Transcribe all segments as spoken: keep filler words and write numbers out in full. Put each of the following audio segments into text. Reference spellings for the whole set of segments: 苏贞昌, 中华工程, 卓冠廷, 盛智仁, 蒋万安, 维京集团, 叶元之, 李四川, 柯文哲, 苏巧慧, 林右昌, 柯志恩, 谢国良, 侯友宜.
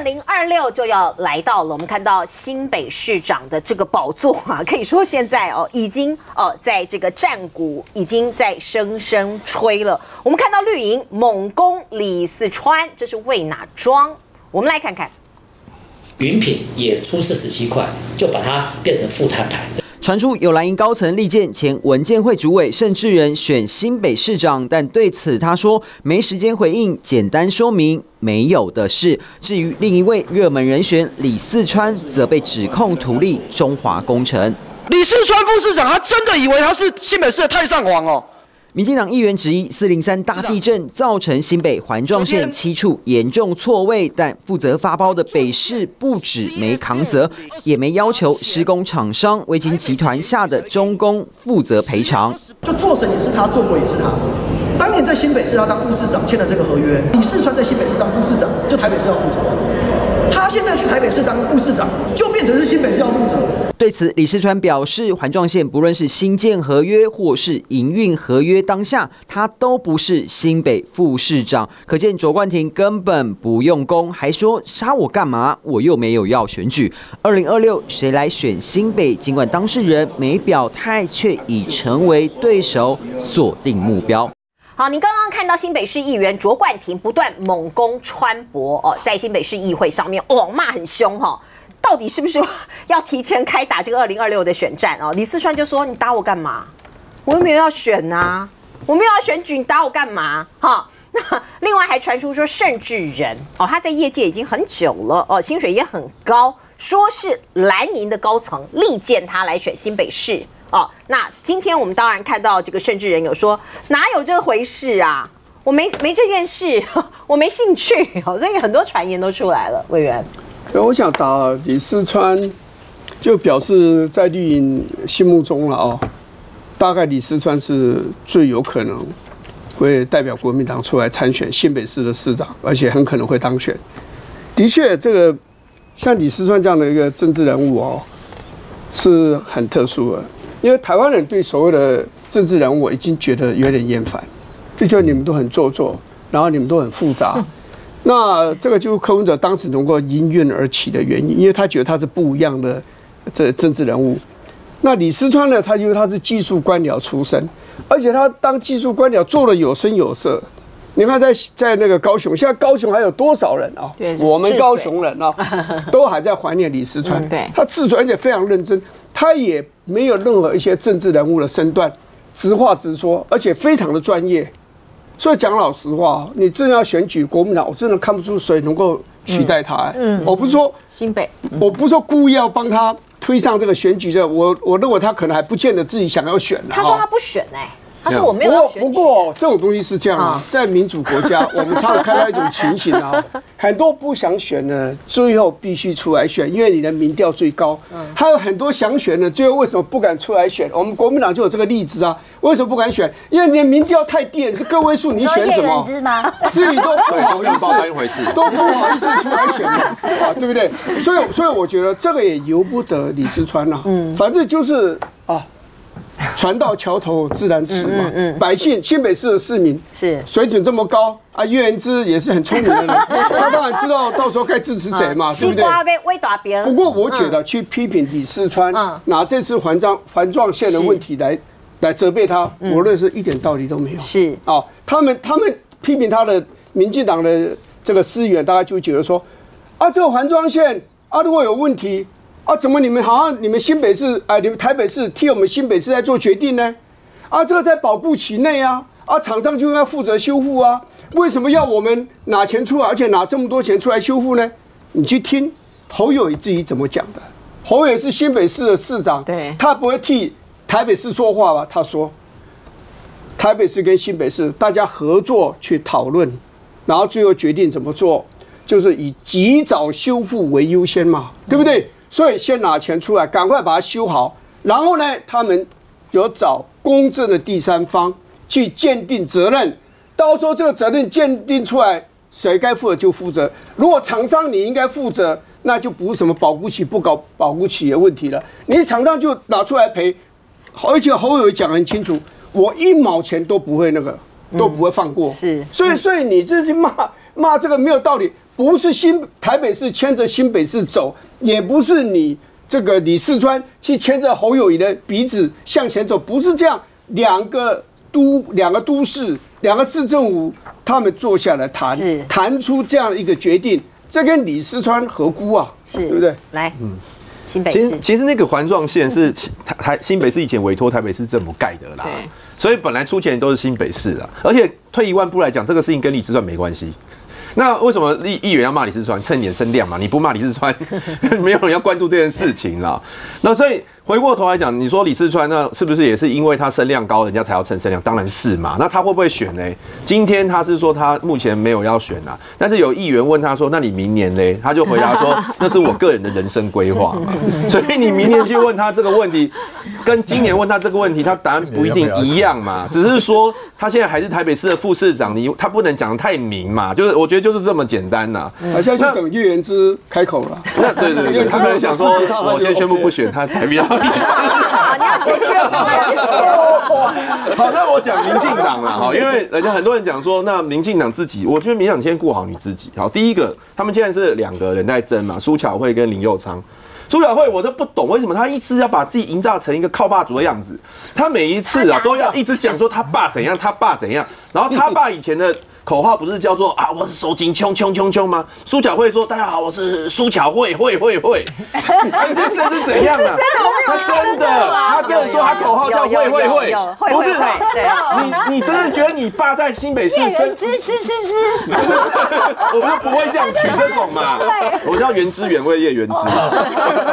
二零二六就要来到了，我们看到新北市长的这个宝座啊，可以说现在哦，已经哦，在这个战鼓已经在声声吹了。我们看到绿营猛攻李四川，这是为哪桩？我们来看看，云品也出四十七块，就把它变成负摊牌。 传出有蓝营高层力荐前文建会主委盛智仁选新北市长，但对此他说没时间回应，简单说明没有的事。至于另一位热门人选李四川，则被指控图利中华工程。李四川副市长，他真的以为他是新北市的太上皇哦？ 民进党议员质疑四零三大地震造成新北环状线七处严重错位，但负责发包的北市不止没扛责，也没要求施工厂商维京集团下的中工负责赔偿。就做神也是他，做鬼也是他。当年在新北市他当副市长签了这个合约，李四川在新北市当副市长，就台北市要负责。他现在去台北市当副市长，就变成是新北市要负责。 对此，李四川表示，环状线不论是新建合约或是营运合约，当下他都不是新北副市长，可见卓冠廷根本不用功，还说杀我干嘛？我又没有要选举。二零二六谁来选新北？尽管当事人没表态，却已成为对手锁定目标。 好，您刚刚看到新北市议员卓冠廷不断猛攻川博哦，在新北市议会上面网骂很凶哈，到底是不是要提前开打这个二零二六的选战哦？李四川就说：“你打我干嘛？我又没有要选呐、啊，我没有要选举，你打我干嘛？”哈，那另外还传出说盛智仁哦，他在业界已经很久了哦，薪水也很高，说是蓝营的高层力荐他来选新北市。 哦，那今天我们当然看到这个盛智仁有说，哪有这回事啊？我没没这件事，我没兴趣哦，所以很多传言都出来了。委员，我想打李四川，就表示在绿营心目中了哦，大概李四川是最有可能会代表国民党出来参选新北市的市长，而且很可能会当选。的确，这个像李四川这样的一个政治人物哦，是很特殊的。 因为台湾人对所谓的政治人物已经觉得有点厌烦，就觉得你们都很做作，然后你们都很复杂。那这个就是柯文哲当时能够应运而起的原因，因为他觉得他是不一样的这政治人物。那李四川呢，他因为他是技术官僚出身，而且他当技术官僚做得有声有色。你看在在那个高雄，现在高雄还有多少人啊？我们高雄人啊，都还在怀念李四川。对，他自传而且非常认真。 他也没有任何一些政治人物的身段，直话直说，而且非常的专业。所以讲老实话，你真的要选举国民党，我真的看不出谁能够取代他、欸嗯。嗯，我不是说新北，嗯、我不是说故意要帮他推上这个选举的。我我认为他可能还不见得自己想要选、啊。他说他不选哎、欸，他说我没有要选、啊。不过这种东西是这样啊，在民主国家，我们常常看到一种情形啊，很多不想选的，最后必须出来选，因为你的民调最高。嗯，还有很多想选的，最后为什么不敢出来选？我们国民党就有这个例子啊，为什么不敢选？因为你的民调太低了，你是个位数，你选什么？自己都不好意思，都不好意思出来选嘛，啊，对不对？所以，所以我觉得这个也由不得李四川啊。嗯，反正就是啊。 船到桥头自然直嘛，嗯嗯嗯、百姓新北市的市民是水准这么高啊，叶元之也是很聪明的人，他当然知道到时候该支持谁嘛，嗯、对不对？不过我觉得去批评李四川、嗯、拿这次环状环状线的问题来来责备他，我认为是一点道理都没有。是啊、哦，他们他们批评他的民进党的这个司员，大概就觉得说啊，这个环状线啊，如果有问题。 啊，怎么你们好像你们新北市哎，你们台北市替我们新北市在做决定呢？啊，这个在保固期内啊，啊，厂商就应该负责修复啊，为什么要我们拿钱出来，而且拿这么多钱出来修复呢？你去听侯友宜自己怎么讲的。侯友宜是新北市的市长，对，他不会替台北市说话吧？他说，台北市跟新北市大家合作去讨论，然后最后决定怎么做，就是以及早修复为优先嘛，对不对？嗯 所以先拿钱出来，赶快把它修好。然后呢，他们有找公正的第三方去鉴定责任，到时候这个责任鉴定出来，谁该负责就负责。如果厂商你应该负责，那就不是什么保护期不搞保护期的问题了，你厂商就拿出来赔。而且侯友宜讲得很清楚，我一毛钱都不会那个，都不会放过。嗯、是，所以所以你这是骂骂这个没有道理。 不不是新台北市牵着新北市走，也不是你这个李四川去牵着侯友宜的鼻子向前走，不是这样。两个都两个都市两个市政府，他们坐下来谈，谈出这样一个决定，这跟李四川何辜啊？是，对不对？来，嗯。 新北市其实其实那个环状线是台新北市以前委托台北市政府盖的啦，所以本来出钱都是新北市啦。而且退一万步来讲，这个事情跟李四川没关系。那为什么立议员要骂李四川？蹭点声量嘛，你不骂李四川，没有人要关注这件事情啦。那所以回过头来讲，你说李四川那是不是也是因为他声量高，人家才要蹭声量？当然是嘛。那他会不会选呢？今天他是说他目前没有要选啊，但是有议员问他说：“那你明年嘞？”他就回答说：“那是我个人的人生规划嘛。”所以你明年去问他这个问题，跟今年问他这个问题，他答案不一定一样嘛。只是说他现在还是台北市的副市长，你他不能讲得太明嘛。就是我觉得。 就是这么简单呐、啊，好像、嗯、就等叶元之开口了。那对对对，他可能想说，我先宣布不选他才比较意思。你要先宣布，好，那我讲民进党啦，哈，因为人家很多人讲说，那民进党自己，我觉得民进党先顾好你自己。好，第一个，他们现在是两个人在争嘛，苏巧慧跟林右昌。 朱晓慧，我都不懂为什么他一直要把自己营造成一个靠爸族的样子。他每一次啊都要一直讲说他爸怎样，他爸怎样。然后他爸以前的口号不是叫做啊，我是手紧冲冲冲冲吗？苏巧慧说大家好，我是苏巧慧，慧慧慧。这这是怎样啊？他真的，他真的说他口号叫慧慧慧，不是他。你你真的觉得你爸在新北市生？知知知知。我们不会这样取这种嘛。我叫原汁原味叶原汁。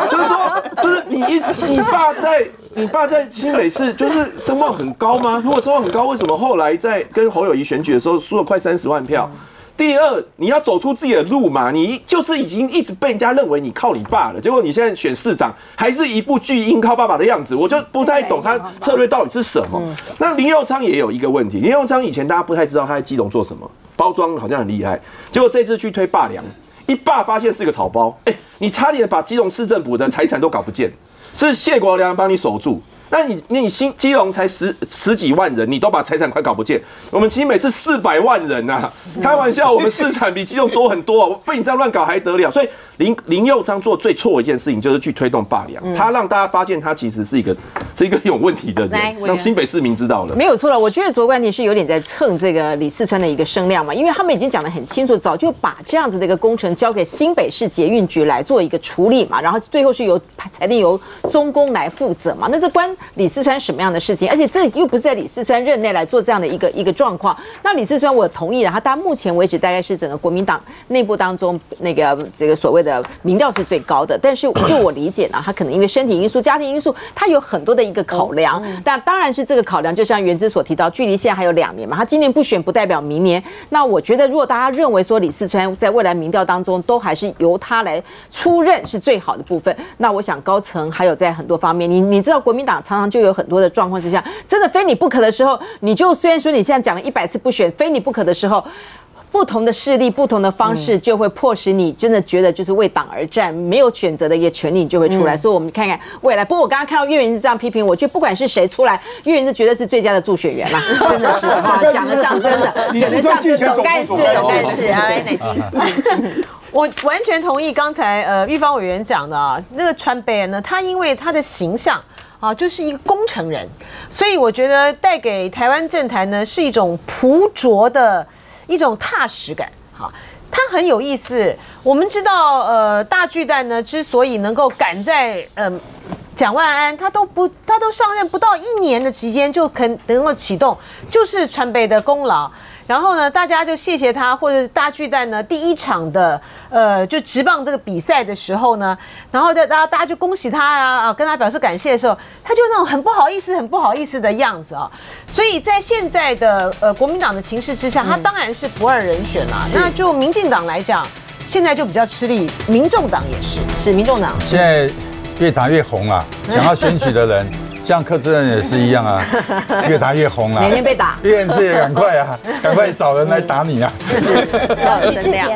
就是说，就是你一直，你爸在，你爸在新北市，就是声望很高吗？如果声望很高，为什么后来在跟侯友宜选举的时候输了快三十万票？第二，你要走出自己的路嘛，你就是已经一直被人家认为你靠你爸了，结果你现在选市长还是一副巨婴靠爸爸的样子，我就不太懂他策略到底是什么。那林右昌也有一个问题，林右昌以前大家不太知道他在基隆做什么，包装好像很厉害，结果这次去推霸梁。 一爸发现是个草包，哎、欸，你差点把基隆市政府的财产都搞不见，是谢国良帮你守住。那你那你新基隆才十十几万人，你都把财产快搞不见。我们新北是四百万人呐、啊，开玩笑，我们市产比基隆多很多啊！我被你这样乱搞还得了？所以林林右昌做最错的一件事情就是去推动霸梁，嗯、他让大家发现他其实是一个是一个有问题的人，让新北市民知道了。没有错了，我觉得卓冠廷是有点在蹭这个李四川的一个声量嘛，因为他们已经讲得很清楚，早就把这样子的一个工程交给新北市捷运局来做一个处理嘛，然后最后是由裁定由中工来负责嘛，那这关。 李四川什么样的事情？而且这又不是在李四川任内来做这样的一个一个状况。那李四川，我同意了，他到目前为止大概是整个国民党内部当中那个这个所谓的民调是最高的。但是就我理解呢，他可能因为身体因素、家庭因素，他有很多的一个考量。但当然是这个考量，就像原之所提到，距离现在还有两年嘛，他今年不选不代表明年。那我觉得，如果大家认为说李四川在未来民调当中都还是由他来出任是最好的部分，那我想高层还有在很多方面，你你知道国民党。 常常就有很多的状况之下，真的非你不可的时候，你就虽然说你现在讲了一百次不选，非你不可的时候，不同的势力、不同的方式就会迫使你真的觉得就是为党而战，没有选择的一个权利就会出来。嗯、所以我们看看未来。不过我刚刚看到岳云是这样批评，我觉得不管是谁出来，岳云是绝对是最佳的助选员啦，真的是啊，讲得像真的，讲得像真，总干事，总干事啊，来，乃菁。我完全同意刚才呃玉芳委员讲的啊，那个川北呢，他因为他的形象。 啊，就是一个工程人，所以我觉得带给台湾政坛呢是一种朴拙的一种踏实感。好，它很有意思。我们知道，呃，大巨蛋呢之所以能够赶在呃蒋万安他都不他都上任不到一年的期间就肯能够启动，就是川北的功劳。 然后呢，大家就谢谢他，或者大巨蛋呢第一场的呃就职棒这个比赛的时候呢，然后大家大家就恭喜他啊，啊跟他表示感谢的时候，他就那种很不好意思、很不好意思的样子啊、哦。所以在现在的呃国民党的情势之下，他当然是不二人选啦。嗯、那就民进党来讲，现在就比较吃力，民众党也是，是民众党现在越打越红啊，想要选举的人。像柯志恩也是一样啊，越打越红了、啊，每天被打，岳云志也赶快啊，赶快找人来打你啊！是，是这样。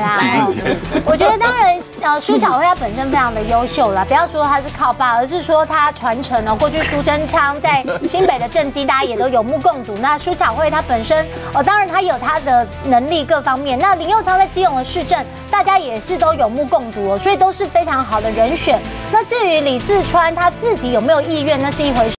我觉得当然呃，苏巧慧她本身非常的优秀啦，不要说她是靠爸，而是说她传承哦、喔。过去苏贞昌在新北的政绩，大家也都有目共睹。那苏巧慧她本身哦，当然她有她的能力各方面。那林右昌在基隆的市政，大家也是都有目共睹哦、喔，所以都是非常好的人选。那至于李四川他自己有没有意愿，那是一回事。